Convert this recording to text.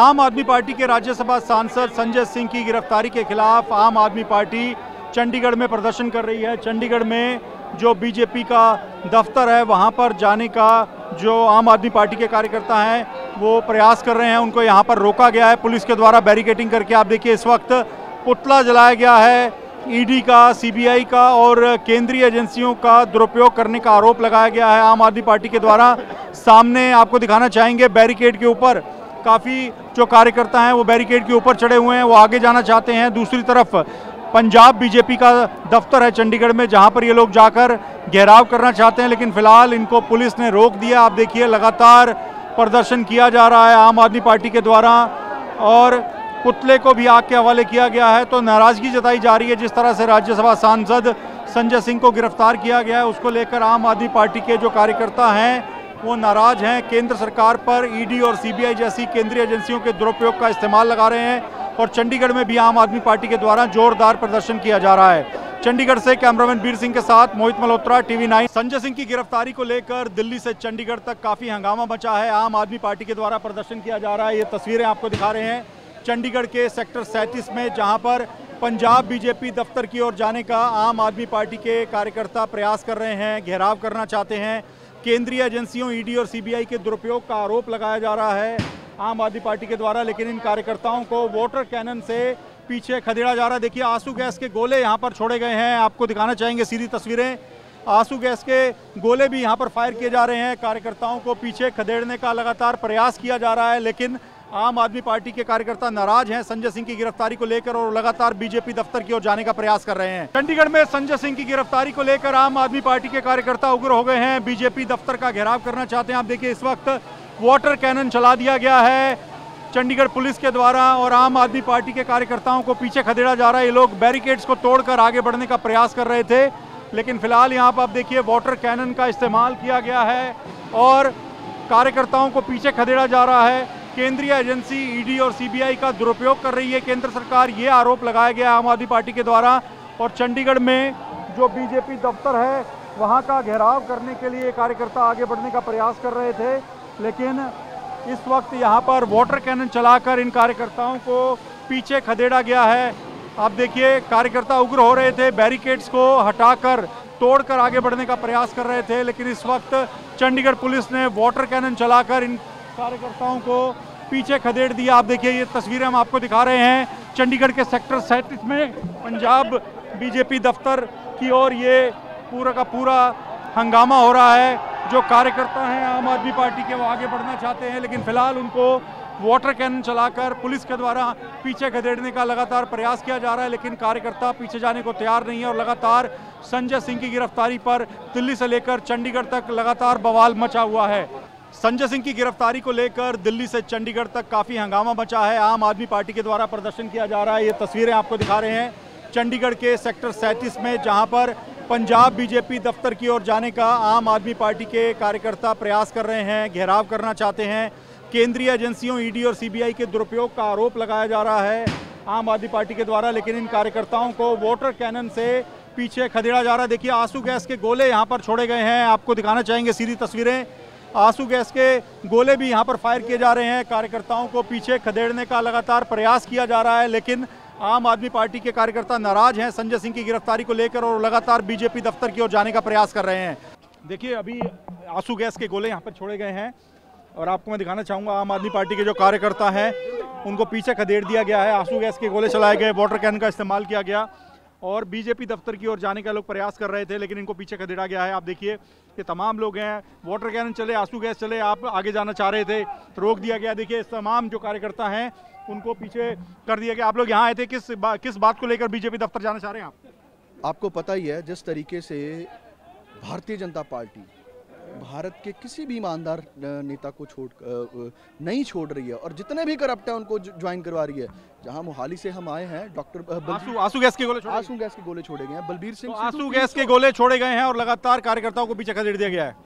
आम आदमी पार्टी के राज्यसभा सांसद संजय सिंह की गिरफ्तारी के खिलाफ आम आदमी पार्टी चंडीगढ़ में प्रदर्शन कर रही है। चंडीगढ़ में जो बीजेपी का दफ्तर है वहां पर जाने का जो आम आदमी पार्टी के कार्यकर्ता हैं वो प्रयास कर रहे हैं, उनको यहां पर रोका गया है पुलिस के द्वारा बैरिकेडिंग करके। आप देखिए इस वक्त पुतला जलाया गया है। ईडी का, सीबीआई का और केंद्रीय एजेंसियों का दुरुपयोग करने का आरोप लगाया गया है आम आदमी पार्टी के द्वारा। सामने आपको दिखाना चाहेंगे बैरिकेड के ऊपर काफ़ी जो कार्यकर्ता हैं वो बैरिकेड के ऊपर चढ़े हुए हैं, वो आगे जाना चाहते हैं। दूसरी तरफ पंजाब बीजेपी का दफ्तर है चंडीगढ़ में, जहां पर ये लोग जाकर घेराव करना चाहते हैं, लेकिन फिलहाल इनको पुलिस ने रोक दिया। आप देखिए लगातार प्रदर्शन किया जा रहा है आम आदमी पार्टी के द्वारा और पुतले को भी आग के हवाले किया गया है। तो नाराज़गी जताई जा रही है जिस तरह से राज्यसभा सांसद संजय सिंह को गिरफ्तार किया गया है, उसको लेकर आम आदमी पार्टी के जो कार्यकर्ता हैं वो नाराज़ हैं। केंद्र सरकार पर ईडी और सीबीआई जैसी केंद्रीय एजेंसियों के दुरुपयोग का इस्तेमाल लगा रहे हैं और चंडीगढ़ में भी आम आदमी पार्टी के द्वारा जोरदार प्रदर्शन किया जा रहा है। चंडीगढ़ से कैमरामैन वीर सिंह के साथ मोहित मल्होत्रा, TV9। संजय सिंह की गिरफ्तारी को लेकर दिल्ली से चंडीगढ़ तक काफ़ी हंगामा मचा है। आम आदमी पार्टी के द्वारा प्रदर्शन किया जा रहा है। ये तस्वीरें आपको दिखा रहे हैं चंडीगढ़ के सेक्टर 37 में, जहां पर पंजाब बीजेपी दफ्तर की ओर जाने का आम आदमी पार्टी के कार्यकर्ता प्रयास कर रहे हैं, घेराव करना चाहते हैं। केंद्रीय एजेंसियों ईडी और सीबीआई के दुरुपयोग का आरोप लगाया जा रहा है आम आदमी पार्टी के द्वारा, लेकिन इन कार्यकर्ताओं को वोटर कैनन से पीछे खदेड़ा जा रहा है। देखिए आंसू गैस के गोले यहाँ पर छोड़े गए हैं, आपको दिखाना चाहेंगे सीधी तस्वीरें। आंसू गैस के गोले भी यहाँ पर फायर किए जा रहे हैं, कार्यकर्ताओं को पीछे खदेड़ने का लगातार प्रयास किया जा रहा है। लेकिन आम आदमी पार्टी के कार्यकर्ता नाराज हैं संजय सिंह की गिरफ्तारी को लेकर और लगातार बीजेपी दफ्तर की ओर जाने का प्रयास कर रहे हैं। चंडीगढ़ में संजय सिंह की गिरफ्तारी को लेकर आम आदमी पार्टी के कार्यकर्ता उग्र हो गए हैं, बीजेपी दफ्तर का घेराव करना चाहते हैं। आप देखिए इस वक्त वाटर कैनन चला दिया गया है चंडीगढ़ पुलिस के द्वारा और आम आदमी पार्टी के कार्यकर्ताओं को पीछे खदेड़ा जा रहा है। ये लोग बैरिकेड्स को तोड़कर आगे बढ़ने का प्रयास कर रहे थे, लेकिन फिलहाल यहाँ पर आप देखिए वाटर कैनन का इस्तेमाल किया गया है और कार्यकर्ताओं को पीछे खदेड़ा जा रहा है। केंद्रीय एजेंसी ईडी और सीबीआई का दुरुपयोग कर रही है केंद्र सरकार, ये आरोप लगाया गया आम आदमी पार्टी के द्वारा। और चंडीगढ़ में जो बीजेपी दफ्तर है वहां का घेराव करने के लिए कार्यकर्ता आगे बढ़ने का प्रयास कर रहे थे, लेकिन इस वक्त यहां पर वाटर कैनन चलाकर इन कार्यकर्ताओं को पीछे खदेड़ा गया है। आप देखिए कार्यकर्ता उग्र हो रहे थे, बैरिकेड्स को हटाकर तोड़कर आगे बढ़ने का प्रयास कर रहे थे, लेकिन इस वक्त चंडीगढ़ पुलिस ने वाटर कैनन चलाकर इन कार्यकर्ताओं को पीछे खदेड़ दिया। आप देखिए ये तस्वीरें हम आपको दिखा रहे हैं चंडीगढ़ के सेक्टर 37 में पंजाब बीजेपी दफ्तर की ओर ये पूरा का पूरा हंगामा हो रहा है। जो कार्यकर्ता हैं आम आदमी पार्टी के वो आगे बढ़ना चाहते हैं, लेकिन फिलहाल उनको वाटर कैनन चलाकर पुलिस के द्वारा पीछे खदेड़ने का लगातार प्रयास किया जा रहा है, लेकिन कार्यकर्ता पीछे जाने को तैयार नहीं है। और लगातार संजय सिंह की गिरफ्तारी पर दिल्ली से लेकर चंडीगढ़ तक लगातार बवाल मचा हुआ है। संजय सिंह की गिरफ्तारी को लेकर दिल्ली से चंडीगढ़ तक काफ़ी हंगामा मचा है। आम आदमी पार्टी के द्वारा प्रदर्शन किया जा रहा है। ये तस्वीरें आपको दिखा रहे हैं चंडीगढ़ के सेक्टर 37 में, जहां पर पंजाब बीजेपी दफ्तर की ओर जाने का आम आदमी पार्टी के कार्यकर्ता प्रयास कर रहे हैं, घेराव करना चाहते हैं। केंद्रीय एजेंसियों ईडी और सीबीआई के दुरुपयोग का आरोप लगाया जा रहा है आम आदमी पार्टी के द्वारा, लेकिन इन कार्यकर्ताओं को वोटर कैनन से पीछे खदेड़ा जा रहा है। देखिए आंसू गैस के गोले यहाँ पर छोड़े गए हैं, आपको दिखाना चाहेंगे सीधी तस्वीरें। आंसू गैस के गोले भी यहाँ पर फायर किए जा रहे हैं, कार्यकर्ताओं को पीछे खदेड़ने का लगातार प्रयास किया जा रहा है। लेकिन आम आदमी पार्टी के कार्यकर्ता नाराज हैं संजय सिंह की गिरफ्तारी को लेकर और लगातार बीजेपी दफ्तर की ओर जाने का प्रयास कर रहे हैं। देखिए अभी आंसू गैस के गोले यहाँ पर छोड़े गए हैं और आपको मैं दिखाना चाहूँगा आम आदमी पार्टी के जो कार्यकर्ता हैं उनको पीछे खदेड़ दिया गया है। आंसू गैस के गोले चलाए गए, वाटर कैन का इस्तेमाल किया गया और बीजेपी दफ्तर की ओर जाने का लोग प्रयास कर रहे थे, लेकिन इनको पीछे खदेड़ा गया है। आप देखिए ये तमाम लोग हैं, वाटर कैनन चले, आंसू गैस चले, आप आगे जाना चाह रहे थे तो रोक दिया गया। देखिए तमाम जो कार्यकर्ता हैं उनको पीछे कर दिया गया। आप लोग यहाँ आए थे किस बात को लेकर बीजेपी दफ्तर जाना चाह रहे हैं आप? आपको पता ही है जिस तरीके से भारतीय जनता पार्टी भारत के किसी भी ईमानदार नेता को नहीं छोड़ रही है और जितने भी करप्ट हैं उनको ज्वाइन करवा रही है। जहां मोहाली से हम आए हैं डॉक्टर आंसू गैस के गोले छोड़े गए हैं, बलबीर सिंह आंसू गैस के गोले छोड़े गए हैं और लगातार कार्यकर्ताओं को पीछे खदेड़ दिया गया है।